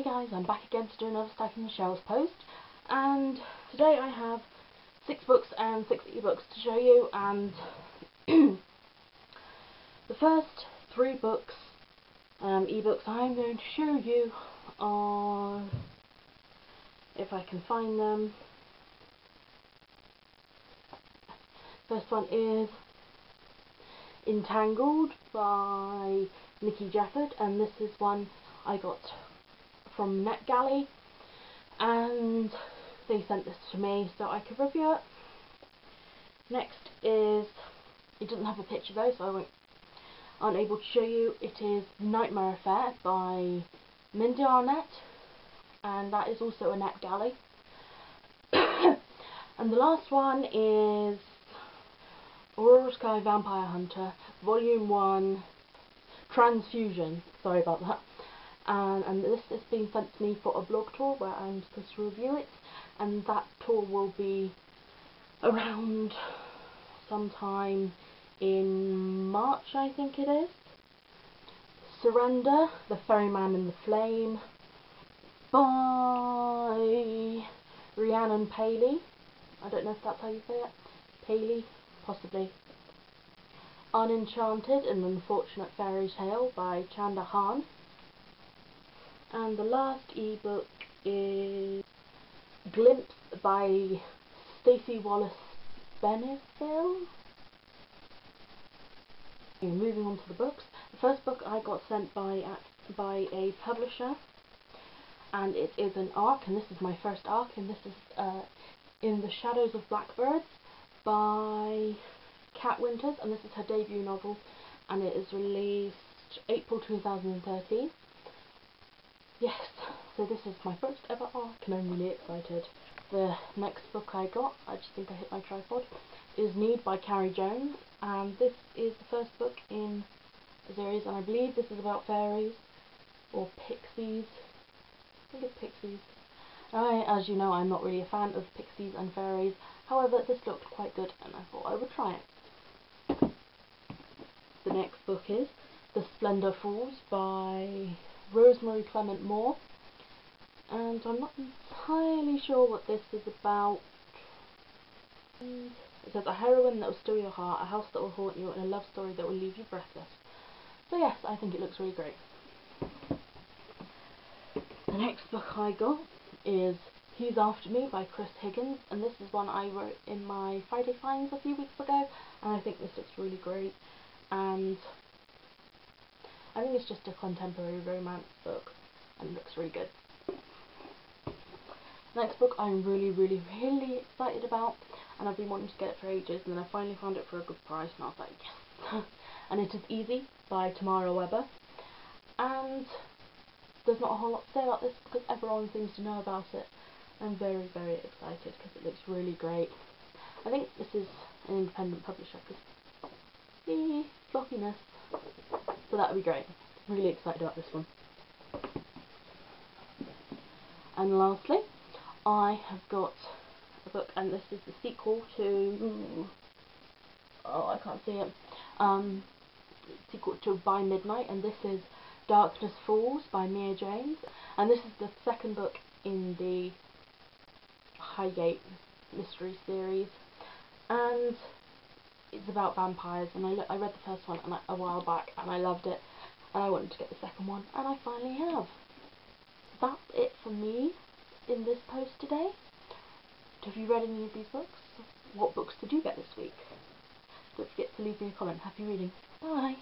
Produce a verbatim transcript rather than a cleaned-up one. Hey guys, I'm back again to do another Stacking the Shelves post, and today I have six books and six ebooks to show you, and the first three books, um, ebooks I'm going to show you are, if I can find them, first one is Entangled by Nikki Jefford, and this is one I got from NetGalley, and they sent this to me so I could review it. Next is, it doesn't have a picture though, so I won't, aren't able to show you. It is Nightmare Affair by Mindy Arnett, and that is also a NetGalley. And the last one is Aurora Sky Vampire Hunter, Volume one, Transfusion, sorry about that. Um, and this is being sent to me for a blog tour where I'm supposed to review it, and that tour will be around sometime in March, I think it is. Surrender, The Ferryman and the Flame by Rhiannon Paley. I don't know if that's how you say it. Paley, possibly. Unenchanted, An Unfortunate Fairy Tale by Chanda Hahn. And the last ebook is Glimpse by Stacey Wallace Benefil. Moving on to the books. The first book I got sent by by a publisher, and it is an arc, and this is my first arc, and this is uh, In the Shadows of Blackbirds by Kat Winters, and this is her debut novel, and it is released April two thousand thirteen. Yes, so this is my first ever arc, and I'm really excited. The next book I got, I just think I hit my tripod, is Need by Carrie Jones, and this is the first book in a series, and I believe this is about fairies, or pixies. I think it's pixies. I, as you know, I'm not really a fan of pixies and fairies, however, this looked quite good, and I thought I would try it. The next book is The Splendor Falls by Rosemary Clement Moore, and I'm not entirely sure what this is about. It says, a heroine that will steal your heart, a house that will haunt you, and a love story that will leave you breathless. So yes, I think it looks really great. The next book I got is He's After Me by Chris Higgins, and this is one I wrote in my Friday Finds a few weeks ago, and I think this looks really great, and I think it's just a contemporary romance book, and looks really good. Next book I'm really, really, really excited about, and I've been wanting to get it for ages, and then I finally found it for a good price, and I was like, yes! And it is Easy by Tamara Webber, and there's not a whole lot to say about this because everyone seems to know about it. I'm very, very excited because it looks really great. I think this is an independent publisher, because ee, flopiness. So that would be great. I'm really excited about this one. And lastly, I have got a book, and this is the sequel to... Oh, I can't see it. Um, sequel to By Midnight, and this is Darkness Falls by Mia James. And this is the second book in the Highgate mystery series. And it's about vampires, and I, I read the first one and I, a while back, and I loved it, and I wanted to get the second one, and I finally have. That's it for me in this post today. Have you read any of these books? What books did you get this week? Don't forget to leave me a comment. Happy reading. Bye!